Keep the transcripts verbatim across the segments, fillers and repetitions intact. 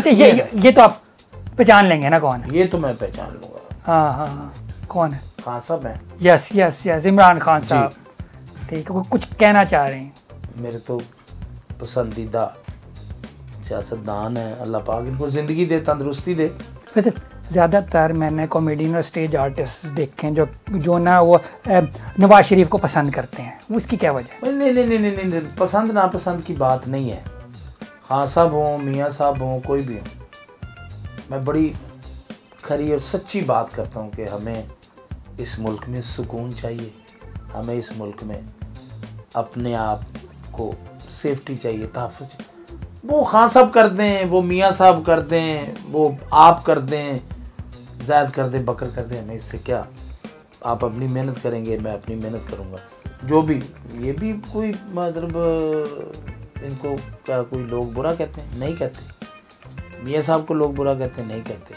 अच्छा ये है। ये तो आप पहचान लेंगे ना कौन है? ये तो मैं पहचान लूंगा। हाँ हाँ हाँ कौन है? खान साहब है। Yes yes yes Imran Khan साहब। ठीक है, कुछ कहना चाह रहे हैं? मेरे तो पसंदीदा सियासतदान है, अल्लाह पाक इनको ज़िंदगी दे, तंदरुस्ती दे। वैसे ज़्यादातर मैंने कॉमेडियन और स्टेज आर्टिस्ट देखे हैं जो जो ना वो नवाज शरीफ को पसंद करते हैं, उसकी क्या वजह है? नहीं नहीं नहीं नहीं नहीं पसंद नापसंद की बात नहीं है। खान साहब हों, मियाँ साहब हों, कोई भी हों, मैं बड़ी खरी और सच्ची बात करता हूँ कि हमें इस मुल्क में सुकून चाहिए, हमें इस मुल्क में अपने आप को सेफ्टी चाहिए, तहफ़्फ़ुज़। वो खान साहब कर दें, वो मियाँ साहब कर दें, वो आप कर दें, ज़ायद कर दें, बकर कर दें, हमें इससे क्या। आप अपनी मेहनत करेंगे, मैं अपनी मेहनत करूँगा, जो भी। ये भी कोई मतलब इनको क्या कोई लोग बुरा कहते हैं? नहीं कहते। मियाँ साहब को लोग बुरा कहते हैं? नहीं कहते।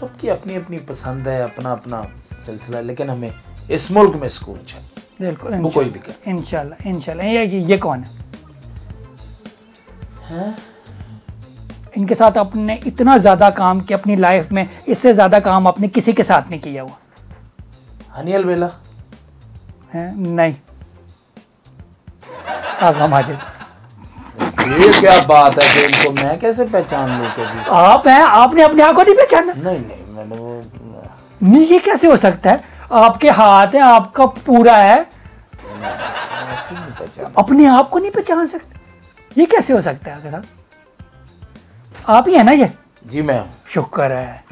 सबकी अपनी अपनी पसंद है, अपना अपना सिलसिला, लेकिन हमें इस मुल्क में सुकून चाहिए। बिल्कुल, वो कोई भी कहे। इंशाल्लाह इंशाल्लाह। ये ये कौन है? है? इनके साथ आपने इतना ज़्यादा काम किया अपनी लाइफ में, इससे ज़्यादा काम आपने किसी के साथ नहीं किया हुआ? हनी अलवेला है? नहीं। आगा माजिद। ये क्या बात है कि इनको मैं कैसे पहचान लूं? कभी आप हैं, आपने अपने आप को नहीं पहचाना? नहीं नहीं मैंने वो नहीं। ये कैसे हो सकता है? आपके हाथ है, आपका पूरा है, अपने आप को नहीं पहचान सकते? ये कैसे हो सकता है? अगर आप ही है ना ये? जी मैं हूँ। शुक्र है।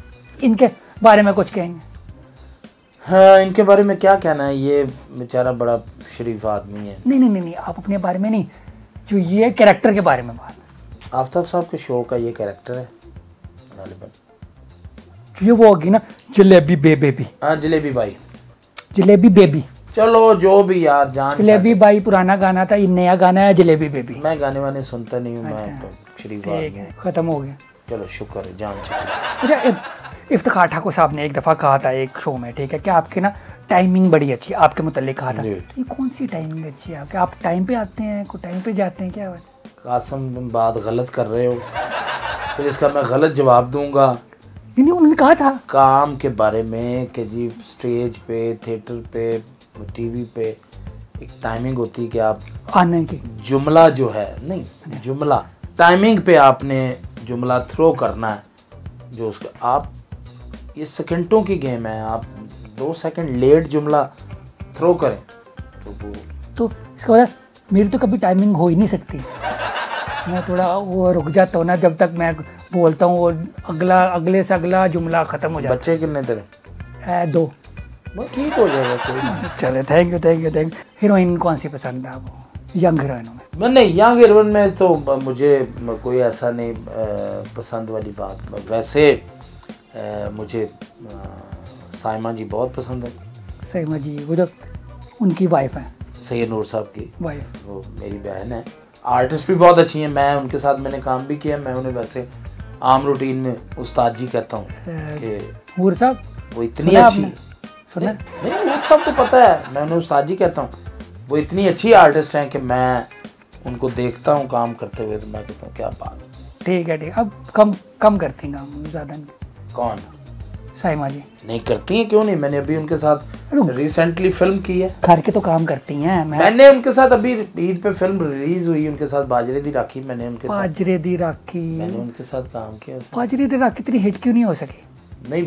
इनके बारे में कुछ कहेंगे? हाँ, इनके बारे में क्या कहना है, ये बेचारा बड़ा शरीफ आदमी है। नहीं नहीं नहीं, नहीं आप अपने बारे में नहीं, जो ये कैरेक्टर के बारे में बात। आफ्ताब साहब के शो का ये कैरेक्टर है गालिबन। ये वो होगी ना जलेबी बेबी? हाँ जलेबी भाई, जलेबी बेबी। चलो जो भी यार, जान जलेबी भाई पुराना गाना था, ये नया गाना है जलेबी बेबी। मैं गाने वाने सुनता नहीं हूँ। मैं खत्म हो गया। चलो शुक्र है, जान चुकी। अच्छा इफ्तिखार ठाकुर साहब ने एक दफ़ा कहा था एक शो में, ठीक है, कि आपकी ना टाइमिंग बड़ी अच्छी है, आपके मुतल्लिक़ कहा था। ये कौन सी टाइमिंग अच्छी है आपके? आप टाइम पे आते हैं, को टाइम पे जाते हैं, क्या बात? कासम तुम बात गलत कर रहे हो, फिर इसका मैं गलत जवाब दूंगा। नहीं उन्होंने कहा था काम के बारे में कि जी स्टेज पे, थिएटर पे, टीवी पे एक टाइमिंग होती है कि आप आने की जुमला जो है नहीं जुमला टाइमिंग पे आपने जुमला थ्रो करना है, जो उसका आप ये सेकंडों की गेम है, आप दो सेकंड लेट जुमला थ्रो करें तो तो इसका मतलब मेरी तो कभी टाइमिंग हो ही नहीं सकती। मैं थोड़ा वो रुक जाता हूँ ना, जब तक मैं बोलता हूँ वो अगला अगले से अगला जुमला ख़त्म हो जाता है। बच्चे कितने तेरे? दो। ठीक हो जाएगा, कोई नहीं। चले thank you thank you thank you. Heroine कौन सी पसंद है आपको? यंग हीरोइनों में? नहीं यंग हीरोइन में तो मुझे कोई ऐसा नहीं पसंद वाली बात। वैसे मुझे साइमा जी बहुत पसंद है। साइमा जी वो जो उनकी वाइफ है, सैयद नूर साहब की वाइफ, वो मेरी बहन है। आर्टिस्ट भी बहुत अच्छी हैं, मैं उनके साथ मैंने काम भी किया। मैं उन्हें वैसे आम रूटीन में उस्ताद जी कहता हूँ। नूर साहब वो इतनी अच्छी नहीं, नहीं नूर साहब को पता है, मैं उन्हें उस्ताद जी कहता हूँ। वो इतनी अच्छी आर्टिस्ट हैं कि मैं उनको देखता हूँ काम करते हुए तो मैं कहता हूँ क्या बात। ठीक है ठीक है, अब कम कम करते हैं काम ज़्यादा नहीं। कौन? साइमा जी। नहीं करती हैं, क्यों नहीं? मैंने अभी उनके साथ रिसेंटली फिल्म की है। घर के तो काम करती हैं। मैं... मैंने उनके साथ अभी ईद पे फिल्म रिलीज हुई उनके साथ, बाजरे दी राखी। मैंने उनके बाजरे दी राखी मैंने उनके साथ काम किया। बाजरे दी राखी इतनी हिट क्यों नहीं हो सकी? नहीं